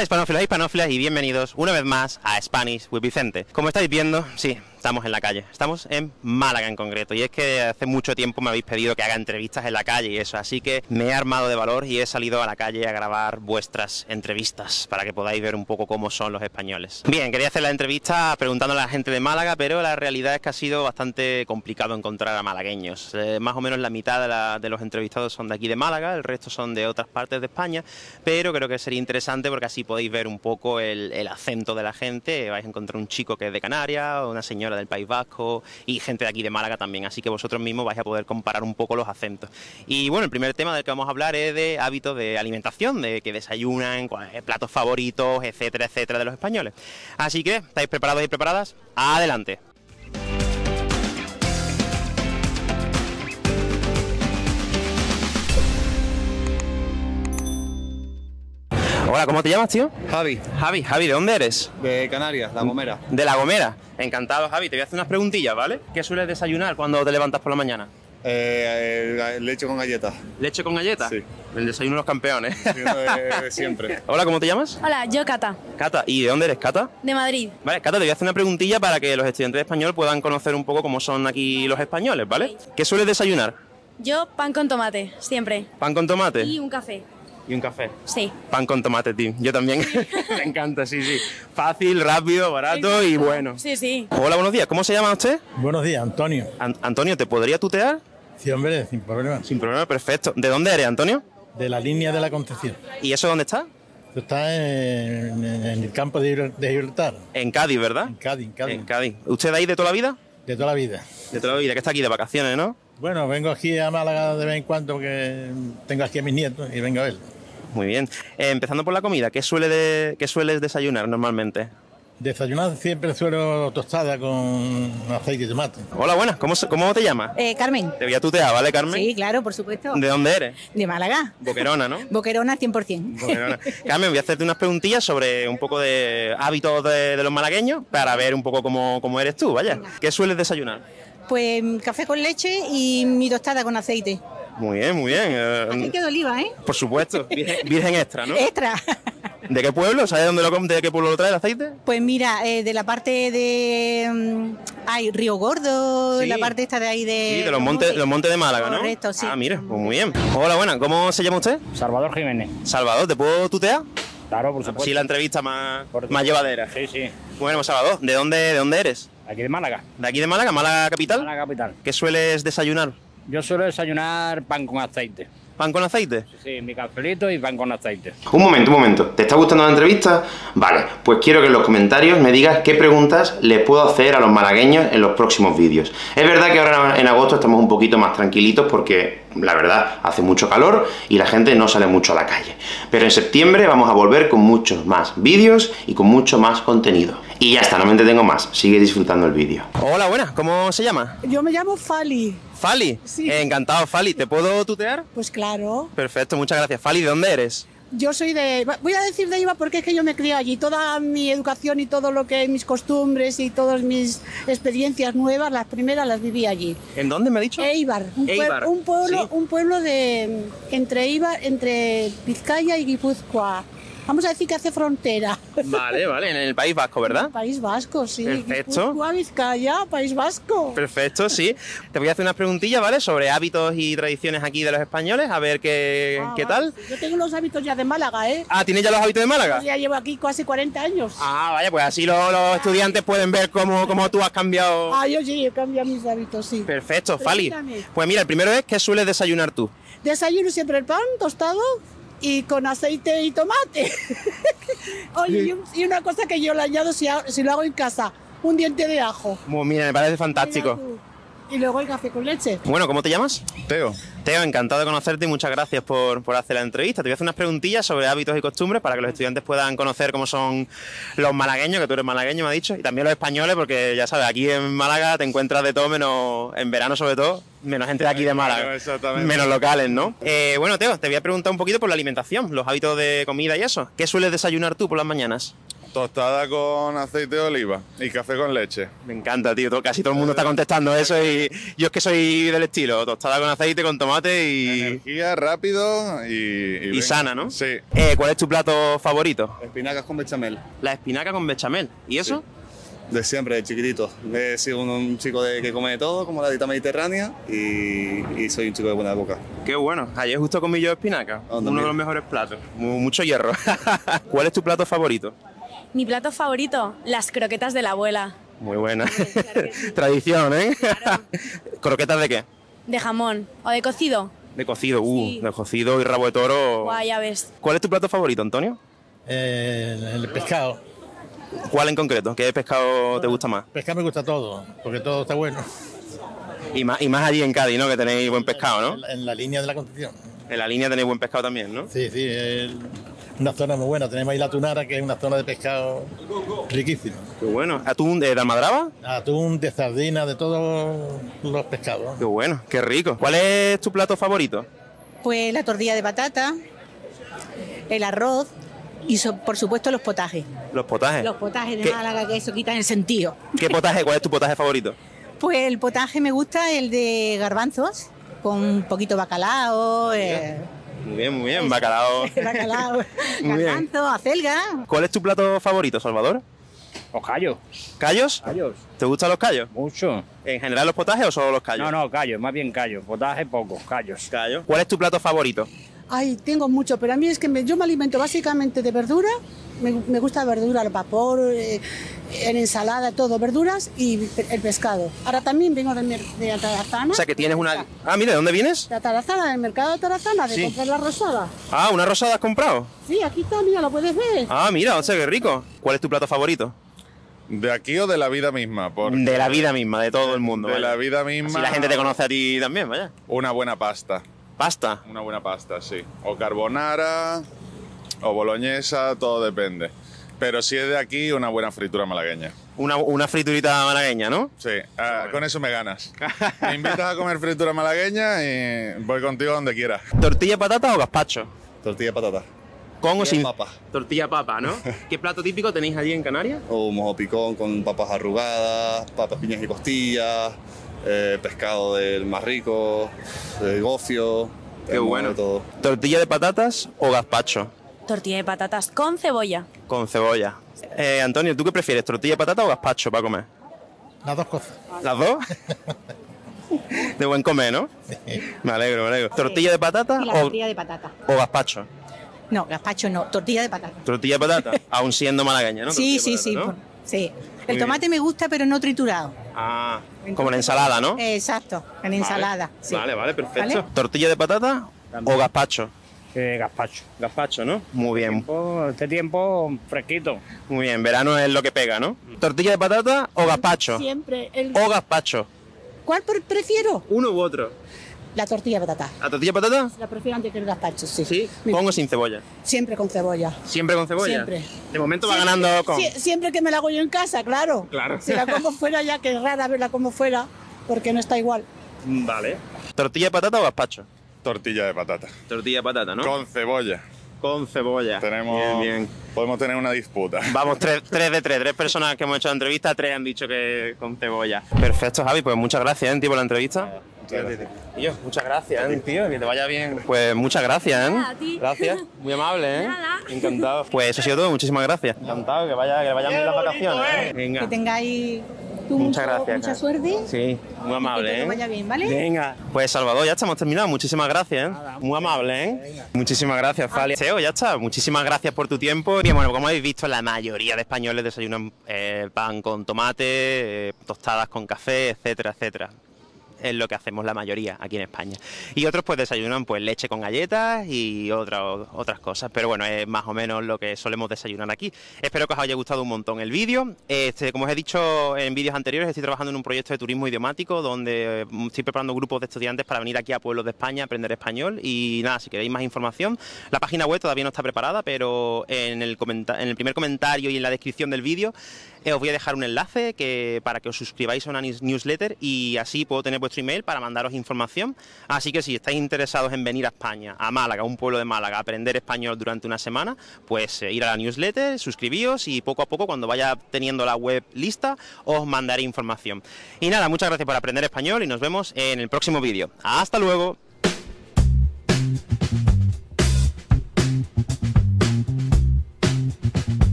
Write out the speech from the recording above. Hola hispanófilos e hispanófilas y bienvenidos una vez más a Spanish with Vicente. Como estáis viendo, sí, estamos en la calle, estamos en Málaga en concreto, y es que hace mucho tiempo me habéis pedido que haga entrevistas en la calle y eso, así que me he armado de valor y he salido a la calle a grabar vuestras entrevistas para que podáis ver un poco cómo son los españoles. Bien, quería hacer la entrevista preguntándole a la gente de Málaga, pero la realidad es que ha sido bastante complicado encontrar a malagueños. Más o menos la mitad de los entrevistados son de aquí de Málaga, el resto son de otras partes de España, pero creo que sería interesante porque así podéis ver un poco el acento de la gente. Vais a encontrar un chico que es de Canarias, una señora del País Vasco y gente de aquí de Málaga también, así que vosotros mismos vais a poder comparar un poco los acentos. Y bueno, el primer tema del que vamos a hablar es de hábitos de alimentación, de qué desayunan, platos favoritos, etcétera, etcétera, de los españoles. Así que, ¿estáis preparados y preparadas? ¡Adelante! Hola, ¿cómo te llamas, tío? Javi. Javi, ¿de dónde eres? De Canarias, La Gomera. De La Gomera. Encantado, Javi. Te voy a hacer unas preguntillas, ¿vale? ¿Qué sueles desayunar cuando te levantas por la mañana? Leche con galletas. ¿Leche con galletas? Sí. El desayuno de los campeones. Sí, no, de siempre. Hola, ¿cómo te llamas? Hola, yo Cata. Cata, ¿y de dónde eres, Cata? De Madrid. Vale, Cata, te voy a hacer una preguntilla para que los estudiantes de español puedan conocer un poco cómo son aquí los españoles, ¿vale? Sí. ¿Qué sueles desayunar? Yo, pan con tomate, siempre. ¿Pan con tomate? Y un café. ¿Y un café? Sí. Pan con tomate, tío. Yo también. Me encanta, sí, sí. Fácil, rápido, barato y bueno. Sí, sí. Hola, buenos días. ¿Cómo se llama usted? Buenos días, Antonio. Antonio, ¿te podría tutear? Sí, hombre, sin problema. Sin problema, perfecto. ¿De dónde eres, Antonio? De la línea de la Concepción. ¿Y eso dónde está? Tú estás en el campo de Gibraltar. En Cádiz, ¿verdad? En Cádiz, en Cádiz. En Cádiz. ¿Usted de ahí de toda la vida? De toda la vida. De toda la vida, que está aquí de vacaciones, ¿no? Bueno, vengo aquí a Málaga de vez en cuando porque tengo aquí a mis nietos y vengo a verlos. Muy bien. Empezando por la comida, ¿qué sueles desayunar normalmente? Desayunar siempre suelo tostada con aceite de tomate. Hola, buenas. ¿Cómo te llamas? Carmen. Te voy a tutear, ¿vale, Carmen? Sí, claro, por supuesto. ¿De dónde eres? De Málaga. Boquerona, ¿no? Boquerona 100%. Boquerona. Carmen, voy a hacerte unas preguntillas sobre un poco de hábitos de los malagueños para ver un poco cómo eres tú, vaya. Venga. ¿Qué sueles desayunar? Pues café con leche y mi tostada con aceite. Muy bien, muy bien. Aceite de oliva, ¿eh? Por supuesto, virgen extra, ¿no? Extra. ¿De qué pueblo? ¿Sabes de qué pueblo lo trae el aceite? Pues mira, de la parte de... Ay, Río Gordo, sí. La parte esta de ahí de... Sí, de los montes de Málaga, correcto, ¿no? Correcto, sí. Ah, mira, pues muy bien. Hola, buenas, ¿cómo se llama usted? Salvador Jiménez. Salvador, ¿te puedo tutear? Claro, por supuesto. Sí, la entrevista más llevadera. Sí, sí. Bueno, Salvador, ¿de dónde eres? Aquí de Málaga. ¿De aquí de Málaga? ¿Málaga capital? Málaga capital. ¿Qué sueles desayunar? Yo suelo desayunar pan con aceite. ¿Pan con aceite? Sí, sí, mi cafelito y pan con aceite. Un momento. ¿Te está gustando la entrevista? Vale, pues quiero que en los comentarios me digas qué preguntas les puedo hacer a los malagueños en los próximos vídeos. Es verdad que ahora en agosto estamos un poquito más tranquilitos porque, la verdad, hace mucho calor y la gente no sale mucho a la calle. Pero en septiembre vamos a volver con muchos más vídeos y con mucho más contenido. Y ya está, no me entretengo más. Sigue disfrutando el vídeo. Hola, buenas. ¿Cómo se llama? Yo me llamo Fali. Fali, sí. Encantado, Fali. ¿Te puedo tutear? Pues claro. Perfecto, muchas gracias. Fali, ¿de dónde eres? Yo soy de... Voy a decir de Eibar porque es que yo me crié allí. Toda mi educación y todo lo que... mis costumbres y todas mis experiencias nuevas, las primeras las viví allí. ¿En dónde me ha dicho? Eibar. Eibar. Un pueblo de... entre Vizcaya y Guipúzcoa. Vamos a decir que hace frontera. Vale, vale, en el País Vasco, ¿verdad? En el País Vasco, sí. Perfecto. Guipúzcoa, Vizcaya, País Vasco. Perfecto, sí. Te voy a hacer unas preguntillas, ¿vale? Sobre hábitos y tradiciones aquí de los españoles, a ver qué tal. Sí. Yo tengo los hábitos ya de Málaga, ¿eh? Ah, ¿tienes ya los hábitos de Málaga? Pues ya llevo aquí casi 40 años. Ah, vaya, pues así los estudiantes pueden ver cómo tú has cambiado. Ah, yo sí, he cambiado mis hábitos, sí. Perfecto, Fali. Pues mira, el primero es, ¿qué sueles desayunar tú? Desayuno siempre el pan tostado y con aceite y tomate. Oye, y una cosa que yo le añado si lo hago en casa, un diente de ajo. Bueno, mira, me parece fantástico. Y luego el café con leche. Bueno, ¿cómo te llamas? Teo. Teo, encantado de conocerte y muchas gracias por hacer la entrevista. Te voy a hacer unas preguntillas sobre hábitos y costumbres para que los estudiantes puedan conocer cómo son los malagueños, que tú eres malagueño, me ha dicho, y también los españoles, porque ya sabes, aquí en Málaga te encuentras de todo menos, en verano sobre todo, menos gente de aquí de Málaga, menos locales, ¿no? Bueno, Teo, te voy a preguntar un poquito por la alimentación, los hábitos de comida y eso. ¿Qué sueles desayunar tú por las mañanas? Tostada con aceite de oliva y café con leche. Me encanta, tío. Casi todo el mundo está contestando eso y yo es que soy del estilo. Tostada con aceite, con tomate y... energía, rápido y sana, ¿no? Sí. ¿Cuál es tu plato favorito? Espinacas con bechamel. ¿La espinaca con bechamel? ¿Y eso? Sí. De siempre, de chiquitito. He sido un chico que come de todo, como la dieta mediterránea, y soy un chico de buena boca. Qué bueno. Ayer justo comí yo espinaca. Oh, uno de los mejores platos. Mucho hierro. ¿Cuál es tu plato favorito? Mi plato favorito, las croquetas de la abuela. Muy buena. Sí, claro que sí. Tradición, ¿eh? Claro. ¿Croquetas de qué? De jamón o de cocido. De cocido, sí. De cocido y rabo de toro. Guay, ya ves. ¿Cuál es tu plato favorito, Antonio? El pescado. ¿Cuál en concreto? ¿Qué pescado te gusta más? Pescado me gusta todo, porque todo está bueno. Y más allí en Cádiz, ¿no? Que tenéis buen pescado, ¿no? En la línea de la Concepción. En la línea tenéis buen pescado también, ¿no? Sí, sí, una zona muy buena. Tenemos ahí la Tunara, que es una zona de pescado riquísima. Qué bueno. ¿Atún de almadraba? Atún, de sardina, de todos los pescados. Qué bueno, qué rico. ¿Cuál es tu plato favorito? Pues la tortilla de patata, el arroz... y por supuesto los potajes. ¿Los potajes? Los potajes de Málaga, que eso quita el sentido. ¿Qué potaje? ¿Cuál es tu potaje favorito? Pues el potaje me gusta, el de garbanzos, con un poquito bacalao. Muy bien, muy bien, bacalao. Bacalao, garbanzos, acelga. ¿Cuál es tu plato favorito, Salvador? Los callos. ¿Callos? Callos. ¿Te gustan los callos? Mucho. ¿En general los potajes o solo los callos? No, callos, más bien callos. Potaje poco, callos. Callos. ¿Cuál es tu plato favorito? Ay, tengo mucho, pero a mí es que yo me alimento básicamente de verdura, me gusta verdura al vapor, en ensalada, todo, verduras y el pescado. Ahora también vengo de Atarazana. O sea que tienes una... Ah, mira, ¿de dónde vienes? De Atarazana, del mercado de Atarazana, de comprar la rosada. Ah, ¿una rosada has comprado? Sí, aquí está, mira, lo puedes ver. Ah, mira, o sea, qué rico. ¿Cuál es tu plato favorito? ¿De aquí o de la vida misma? De la vida misma, de todo el mundo. De la vida misma... Si la gente te conoce a ti también, vaya. Una buena pasta. ¿Pasta? Una buena pasta, sí. O carbonara, o boloñesa, todo depende. Pero si es de aquí, una buena fritura malagueña. Una friturita malagueña, ¿no? Sí, con eso me ganas. Me invitas a comer fritura malagueña y voy contigo donde quieras. ¿Tortilla de patata o gazpacho? Tortilla de patata. ¿Con o sin papa? Tortilla papa, ¿no? ¿Qué plato típico tenéis allí en Canarias? Un mojo picón con papas arrugadas, papas piñas y costillas... pescado del más rico, gofio, qué bueno. Todo. ¿Tortilla de patatas o gazpacho? Tortilla de patatas con cebolla. Con cebolla. Antonio, ¿tú qué prefieres, tortilla de patata o gazpacho para comer? Las dos cosas. ¿Las dos? De buen comer, ¿no? Sí. Me alegro, me alegro. ¿Tortilla de patata o gazpacho? No, gazpacho no, tortilla de patata. ¿Tortilla de patata? Aún siendo malagueña, ¿no? Sí, tortilla sí, patata, sí, ¿no? Sí. El tomate me gusta, pero no triturado. Ah, entonces, como en ensalada, ¿no? Exacto, en ensalada. Vale, sí. Vale, perfecto. ¿Vale? ¿Tortilla de patata también o gazpacho? Gazpacho. Gazpacho, ¿no? Muy bien. Este tiempo fresquito. Muy bien, verano es lo que pega, ¿no? ¿Tortilla de patata o gazpacho? Siempre. ¿O gazpacho? ¿Cuál prefiero? Uno u otro. La tortilla de patata. ¿La tortilla de patata? La prefiero antes que el gazpacho, sí. ¿Sí? ¿Con o sin cebolla? Siempre con cebolla. ¿Siempre con cebolla? Siempre. De momento siempre, va ganando con... Siempre que me la hago yo en casa, claro. Claro. Si la como fuera ya, que es rara verla como fuera, porque no está igual. Vale. ¿Tortilla de patata o gazpacho? Tortilla de patata. Tortilla de patata, ¿no? Con cebolla. Con cebolla. Tenemos... Bien, bien. Podemos tener una disputa. Vamos, 3 de 3. 3 personas que hemos hecho la entrevista, 3 han dicho que con cebolla. Perfecto, Javi. Pues muchas gracias, tío, por la entrevista. Tío, muchas gracias, tío, que te vaya bien. Pues muchas gracias, Gracias, muy amable, Encantado. Pues eso ha sido todo, muchísimas gracias. Encantado, que vayan bien las vacaciones. Venga. Que tengáis muchas gracias, mucha suerte. Sí, muy amable, que te vaya bien, ¿vale? Venga. Pues Salvador, ya estamos terminados, muchísimas gracias, Muy amable, Venga. Muchísimas gracias, Fali. Seo, ya está, muchísimas gracias por tu tiempo. Y bueno, como habéis visto, la mayoría de españoles desayunan pan con tomate, tostadas con café, etcétera, etcétera. Es lo que hacemos la mayoría aquí en España. Y otros pues desayunan pues leche con galletas y otras cosas. Pero bueno, es más o menos lo que solemos desayunar aquí. Espero que os haya gustado un montón el vídeo. Como os he dicho en vídeos anteriores, estoy trabajando en un proyecto de turismo idiomático donde estoy preparando grupos de estudiantes para venir aquí a pueblos de España a aprender español. Y nada, si queréis más información, la página web todavía no está preparada, pero en el primer comentario y en la descripción del vídeo os voy a dejar un enlace para que os suscribáis a una newsletter y así puedo tener vuestro email para mandaros información. Así que si estáis interesados en venir a España, a Málaga, a un pueblo de Málaga, a aprender español durante una semana, pues ir a la newsletter, suscribíos y poco a poco, cuando vaya teniendo la web lista, os mandaré información. Y nada, muchas gracias por aprender español y nos vemos en el próximo vídeo. ¡Hasta luego!